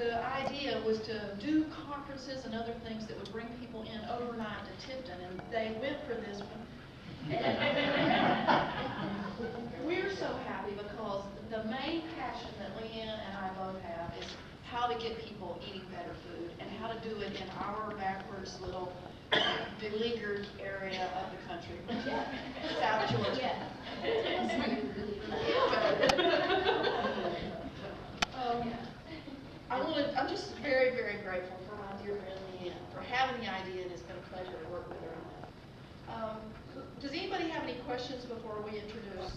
the idea was to do conferences and other things that would bring people in overnight to Tifton, and they went for this one. And we're so happy because the main passion that Leanne and I both have is how to get people eating better food and how to do it in our backwards little beleaguered area of the country, South Georgia. I'm just very, very grateful for my dear friend Leanne for having the idea, and it's been a pleasure to work with her on that. Does anybody have any questions before we introduce?